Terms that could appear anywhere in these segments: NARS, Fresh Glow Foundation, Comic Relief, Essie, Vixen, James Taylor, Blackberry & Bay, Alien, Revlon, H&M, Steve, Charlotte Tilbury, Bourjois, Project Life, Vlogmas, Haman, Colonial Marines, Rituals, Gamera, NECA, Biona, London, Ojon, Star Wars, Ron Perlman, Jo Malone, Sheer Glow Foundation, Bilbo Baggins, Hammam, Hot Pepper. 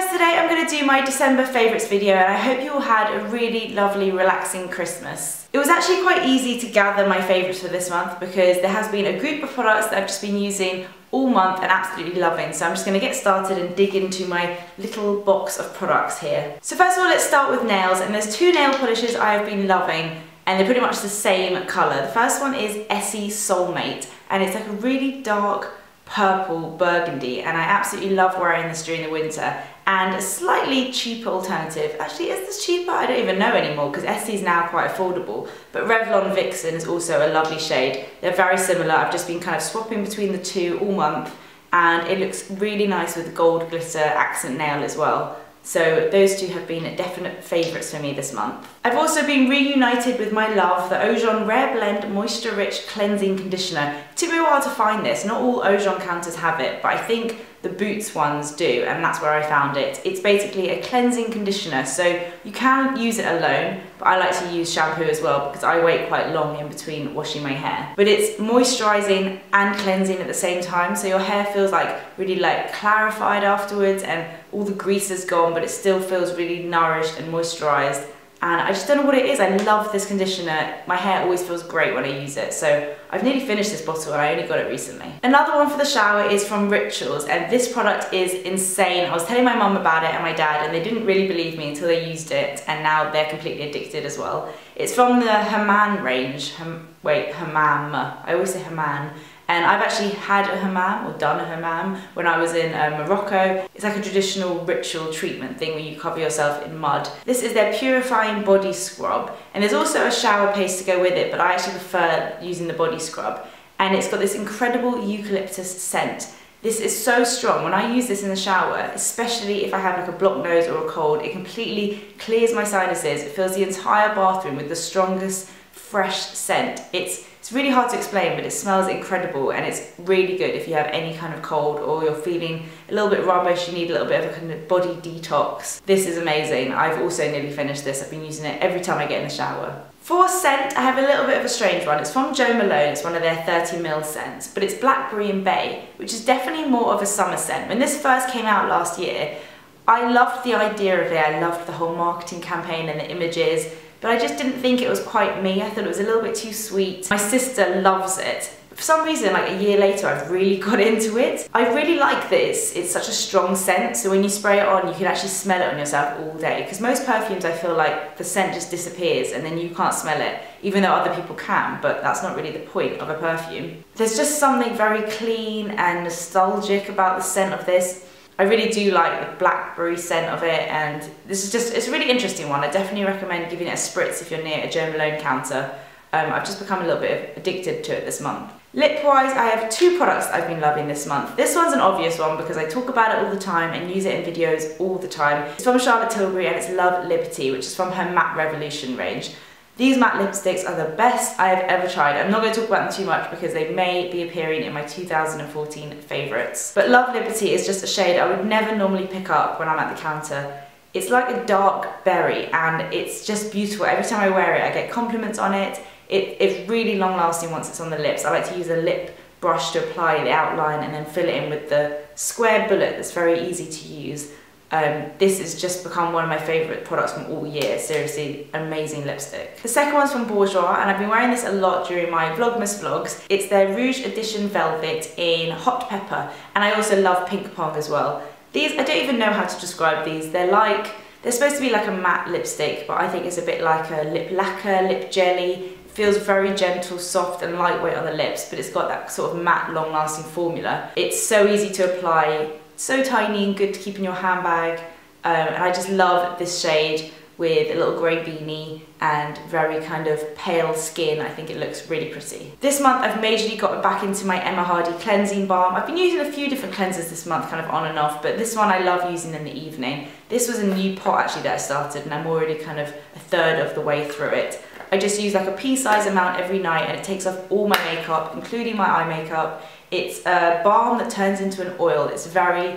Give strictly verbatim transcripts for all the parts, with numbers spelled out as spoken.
guys, today I'm going to do my December favourites video, and I hope you all had a really lovely, relaxing Christmas. It was actually quite easy to gather my favourites for this month because there has been a group of products that I've just been using all month and absolutely loving, so I'm just going to get started and dig into my little box of products here. So first of all, let's start with nails, and there's two nail polishes I have been loving, and they're pretty much the same colour. The first one is Essie Soulmate, and it's like a really dark purple burgundy, and I absolutely love wearing this during the winter. And a slightly cheaper alternative, actually, is this cheaper? I don't even know anymore because Essie's now quite affordable, but Revlon Vixen is also a lovely shade. They're very similar. I've just been kind of swapping between the two all month, and it looks really nice with the gold glitter accent nail as well. So those two have been definite favourites for me this month. I've also been reunited with my love, the Ojon Rare Blend Moisture Rich Cleansing Conditioner. It took me a while to find this. Not all Ojon counters have it, but I think the Boots ones do, and that's where I found it. It's basically a cleansing conditioner, so you can use it alone, but I like to use shampoo as well because I wait quite long in between washing my hair. But it's moisturising and cleansing at the same time, so your hair feels like really like clarified afterwards, and all the grease is gone, but it still feels really nourished and moisturised. And I just don't know what it is. I love this conditioner. My hair always feels great when I use it. So I've nearly finished this bottle and I only got it recently. Another one for the shower is from Rituals, and this product is insane. I was telling my mum about it and my dad, and they didn't really believe me until they used it, and now they're completely addicted as well. It's from the Haman range. Ham wait, Hammam. I always say Haman. And I've actually had a hammam, or done a hammam, when I was in uh, Morocco. It's like a traditional ritual treatment thing where you cover yourself in mud. This is their purifying body scrub. And there's also a shower paste to go with it, but I actually prefer using the body scrub. And it's got this incredible eucalyptus scent. This is so strong. When I use this in the shower, especially if I have like a blocked nose or a cold, it completely clears my sinuses. It fills the entire bathroom with the strongest fresh scent. It's It's really hard to explain, but it smells incredible, and it's really good if you have any kind of cold or you're feeling a little bit rubbish, you need a little bit of a kind of body detox. This is amazing. I've also nearly finished this. I've been using it every time I get in the shower. For scent, I have a little bit of a strange one. It's from Jo Malone. It's one of their thirty mil scents, but it's Blackberry and Bay, which is definitely more of a summer scent. When this first came out last year, I loved the idea of it. I loved the whole marketing campaign and the images. But I just didn't think it was quite me. I thought it was a little bit too sweet. My sister loves it. For some reason, like a year later, I've really got into it. I really like this. It's such a strong scent, so when you spray it on, you can actually smell it on yourself all day. Because most perfumes, I feel like the scent just disappears and then you can't smell it, even though other people can, but that's not really the point of a perfume. There's just something very clean and nostalgic about the scent of this. I really do like the blackberry scent of it, and this is just, it's a really interesting one. I definitely recommend giving it a spritz if you're near a Jo Malone counter. Um, I've just become a little bit addicted to it this month. Lip-wise, I have two products that I've been loving this month. This one's an obvious one because I talk about it all the time and use it in videos all the time. It's from Charlotte Tilbury, and it's Love Liberty, which is from her Matte Revolution range. These matte lipsticks are the best I have ever tried. I'm not going to talk about them too much because they may be appearing in my two thousand fourteen favourites. But Love Liberty is just a shade I would never normally pick up when I'm at the counter. It's like a dark berry, and it's just beautiful. Every time I wear it, I get compliments on it. It it's really long lasting once it's on the lips. I like to use a lip brush to apply the outline and then fill it in with the square bullet that's very easy to use. Um, this has just become one of my favourite products from all year. Seriously, amazing lipstick. The second one's from Bourjois, and I've been wearing this a lot during my Vlogmas vlogs. It's their Rouge Edition Velvet in Hot Pepper, and I also love Pink Pong as well. These, I don't even know how to describe these. They're like, they're supposed to be like a matte lipstick, but I think it's a bit like a lip lacquer, lip jelly. Feels very gentle, soft and lightweight on the lips, but it's got that sort of matte, long-lasting formula. It's so easy to apply, so tiny and good to keep in your handbag, um, and I just love this shade with a little grey beanie and very kind of pale skin. I think it looks really pretty. This month I've majorly got back into my Emma Hardie cleansing balm. I've been using a few different cleansers this month, kind of on and off, but this one I love using in the evening. This was a new pot actually that I started, and I'm already kind of a third of the way through it. I just use like a pea-size amount every night, and it takes off all my makeup, including my eye makeup. It's a balm that turns into an oil. It's very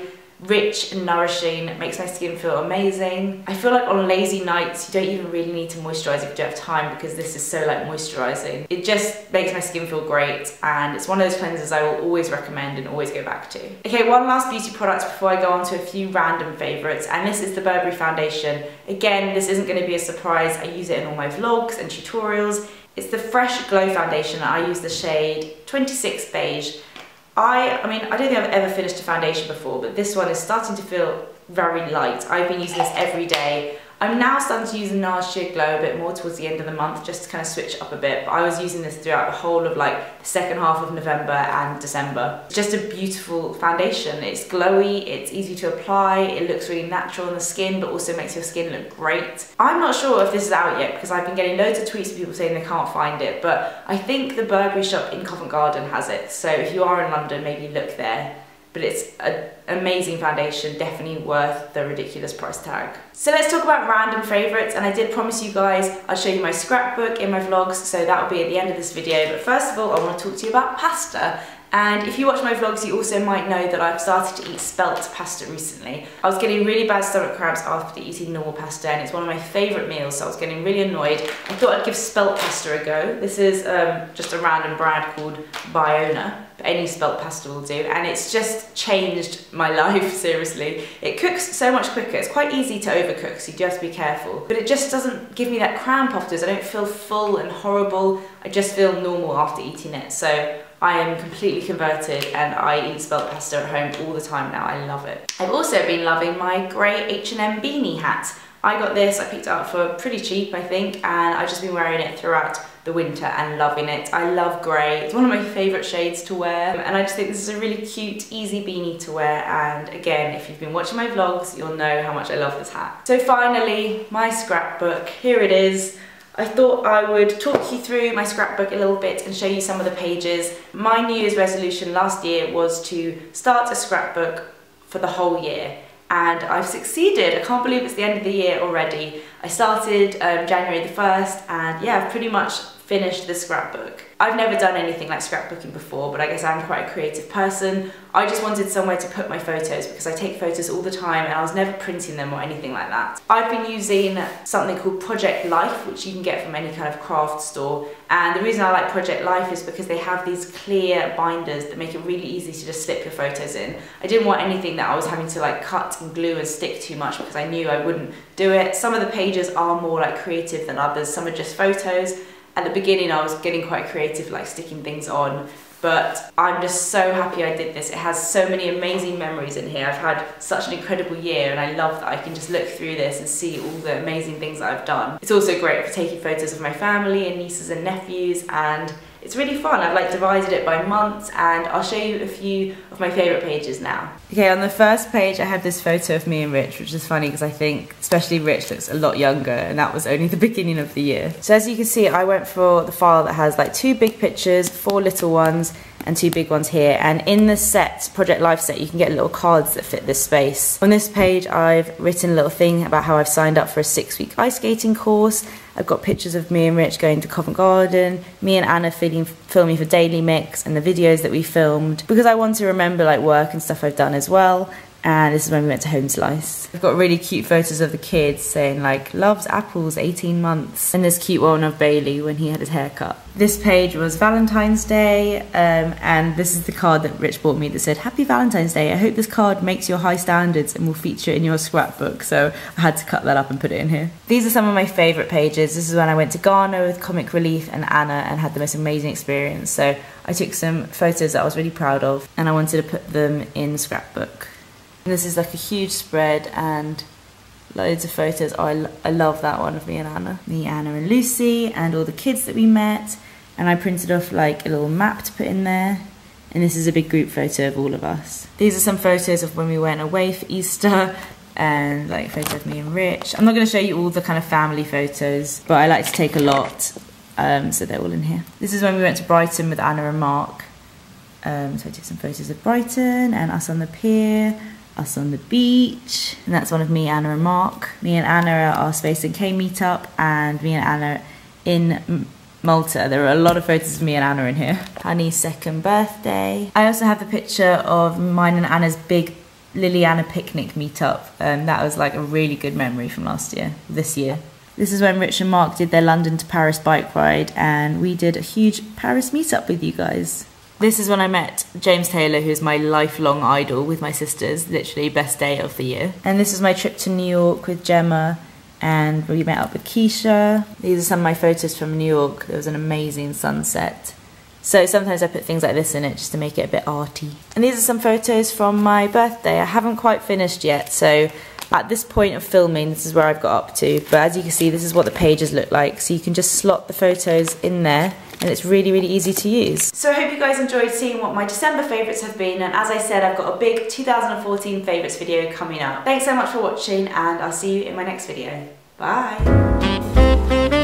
rich and nourishing. It makes my skin feel amazing. I feel like on lazy nights you don't even really need to moisturize if you don't have time, because this is so like moisturizing. It just makes my skin feel great, and it's one of those cleansers I will always recommend and always go back to. Okay, one last beauty product before I go on to a few random favorites, and this is the Burberry foundation. Again, this isn't going to be a surprise. I use it in all my vlogs and tutorials. It's the Fresh Glow foundation, and I use the shade twenty-six Beige. I, I mean, I don't think I've ever finished a foundation before, but this one is starting to feel very light. I've been using this every day. I'm now starting to use the NARS Sheer Glow a bit more towards the end of the month, just to kind of switch up a bit, but I was using this throughout the whole of like the second half of November and December. It's just a beautiful foundation. It's glowy, it's easy to apply, it looks really natural on the skin, but also makes your skin look great. I'm not sure if this is out yet, because I've been getting loads of tweets from people saying they can't find it, but I think the Burberry shop in Covent Garden has it, so if you are in London, maybe look there. But it's an amazing foundation, definitely worth the ridiculous price tag. So let's talk about random favourites, and I did promise you guys I'd show you my scrapbook in my vlogs, so that'll be at the end of this video. But first of all, I want to talk to you about pasta. And if you watch my vlogs, you also might know that I've started to eat spelt pasta recently. I was getting really bad stomach cramps after eating normal pasta, and it's one of my favourite meals, so I was getting really annoyed. I thought I'd give spelt pasta a go. This is um, just a random brand called Biona. Any spelt pasta will do, and it's just changed my life, seriously. It cooks so much quicker. It's quite easy to overcook, so you do have to be careful, but it just doesn't give me that cramp afterwards. I don't feel full and horrible. I just feel normal after eating it, so I am completely converted, and I eat spelt pasta at home all the time now. I love it. I've also been loving my grey H and M beanie hat. I got this, I picked it up for pretty cheap, I think, and I've just been wearing it throughout the winter and loving it. I love grey. It's one of my favourite shades to wear, and I just think this is a really cute, easy beanie to wear, and again, if you've been watching my vlogs, you'll know how much I love this hat. So finally, my scrapbook. Here it is. I thought I would talk you through my scrapbook a little bit and show you some of the pages. My New Year's resolution last year was to start a scrapbook for the whole year, and I've succeeded. I can't believe it's the end of the year already. I started um, January the first, and yeah, I've pretty much finished the scrapbook. I've never done anything like scrapbooking before, but I guess I'm quite a creative person. I just wanted somewhere to put my photos, because I take photos all the time and I was never printing them or anything like that. I've been using something called Project Life, which you can get from any kind of craft store, and the reason I like Project Life is because they have these clear binders that make it really easy to just slip your photos in. I didn't want anything that I was having to like cut and glue and stick too much, because I knew I wouldn't do it. Some of the pages are more like creative than others, some are just photos. At the beginning I was getting quite creative, like sticking things on, but I'm just so happy I did this. It has so many amazing memories in here. I've had such an incredible year, and I love that I can just look through this and see all the amazing things that I've done. It's also great for taking photos of my family and nieces and nephews, and it's really fun. I've like divided it by months, and I'll show you a few of my favourite pages now. Okay, on the first page I have this photo of me and Rich, which is funny because I think especially Rich looks a lot younger, and that was only the beginning of the year. So as you can see, I went for the file that has like two big pictures, four little ones, and two big ones here, and in the set, Project Life set, you can get little cards that fit this space. On this page I've written a little thing about how I've signed up for a six week ice skating course. I've got pictures of me and Rich going to Covent Garden, me and Anna filming, filming for Daily Mix, and the videos that we filmed, because I want to remember like work and stuff I've done as well. And this is when we went to Home Slice. I've got really cute photos of the kids saying like, loves apples, eighteen months. And this cute one of Bailey when he had his hair cut. This page was Valentine's Day, um, and this is the card that Rich bought me that said, Happy Valentine's Day, I hope this card makes your high standards and will feature in your scrapbook. So I had to cut that up and put it in here. These are some of my favourite pages. This is when I went to Ghana with Comic Relief and Anna and had the most amazing experience. So I took some photos that I was really proud of, and I wanted to put them in the scrapbook. And this is like a huge spread and loads of photos. Oh, I, lo I love that one of me and Anna. Me, Anna and Lucy, and all the kids that we met. And I printed off like a little map to put in there. And this is a big group photo of all of us. These are some photos of when we went away for Easter, and like a photo of me and Rich. I'm not going to show you all the kind of family photos, but I like to take a lot, um, so they're all in here. This is when we went to Brighton with Anna and Mark. Um, so I took some photos of Brighton and us on the pier, us on the beach, and that's one of me, Anna and Mark. Me and Anna are at our Space and K meetup, and me and Anna in Malta. There are a lot of photos of me and Anna in here. Honey's second birthday. I also have the picture of mine and Anna's big Liliana picnic meetup. Um, that was like a really good memory from last year, this year. This is when Rich and Mark did their London to Paris bike ride, and we did a huge Paris meetup with you guys. This is when I met James Taylor, who's my lifelong idol, with my sisters, literally best day of the year. And this was my trip to New York with Gemma, and we met up with Keisha. These are some of my photos from New York. There was an amazing sunset. So sometimes I put things like this in it just to make it a bit arty. And these are some photos from my birthday. I haven't quite finished yet, so at this point of filming, this is where I've got up to. But as you can see, this is what the pages look like. So you can just slot the photos in there, and it's really, really easy to use. So I hope you guys enjoyed seeing what my December favourites have been. And as I said, I've got a big two thousand fourteen favourites video coming up. Thanks so much for watching, and I'll see you in my next video. Bye.